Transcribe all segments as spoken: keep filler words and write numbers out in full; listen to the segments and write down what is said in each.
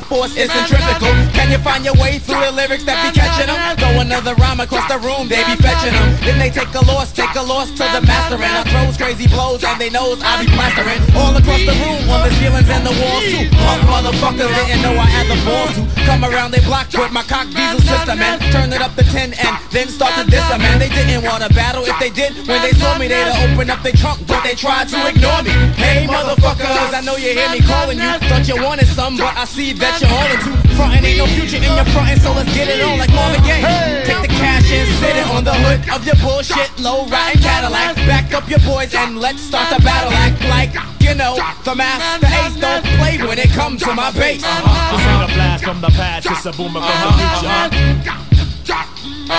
the force is centrifugal. Can you find your way through the lyrics that be catching them? Throw another rhyme across the room, they be fetching them. Then they take a loss, take a loss to the master, and I throws crazy blows and they knows I be plastering all across the room on the ceilings and the walls too. Punk motherfuckers didn't know I had the balls to come around they block with my cock diesel system and turn it up to ten and then start to diss them. And they didn't wanna battle. If they did, when they saw me, they'd open up their trunk, but they tried to ignore me. Hey motherfuckers, I know you hear me calling you. Thought you wanted some, but I see that you're all into frontin'. Ain't no future in your frontin', so let's get it on like Marvin Gaye. Take the cash and sit it on the hood of your bullshit low riding Cadillac. Back up your boys and let's start the battle. Act like you know the Masta Ace don't play when it comes to my bass. Uh -huh. This ain't a blast from the past, it's a boomer from the future. Uh -huh. Uh -huh. Uh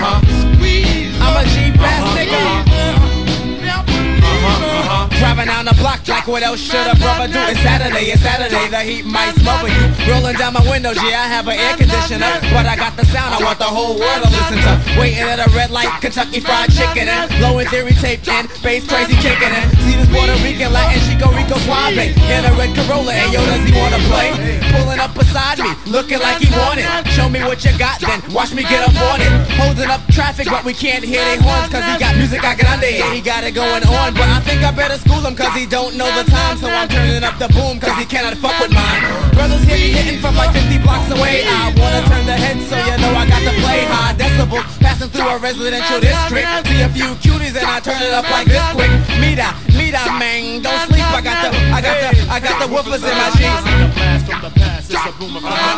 -huh. I'm a G-bass nigga. Uh -huh. Uh -huh. Driving down the block like what else should a brother do? It's Saturday, it's Saturday, the heat might smother you. Rolling down my windows, yeah, I have an air conditioner, but I got the sound I want the whole world to listen to. Waiting at a red light, Kentucky Fried Chicken and Low in Theory taped in, bass crazy kicking in. See this Puerto Rican Latin Chico Rico Suave in a red Corolla, and yo, does he wanna play? Pulling up beside me, looking like he wanted. Show me what you got, then watch me get up on it. Holding up traffic, but we can't hear they horns, cause he got music I can underhear. He got it going on, but I think I better school him cause he don't know the time, so I'm turning up the boom cause he cannot fuck with mine. Brothers hear me hitting from like fifty blocks away. I wanna turn the head so you know I got to play high decibels, passing through a residential district. See a few cuties and I turn it up like this quick. Mira, mira, man, don't sleep. I got the, I got the, I got the woofers in my jeans.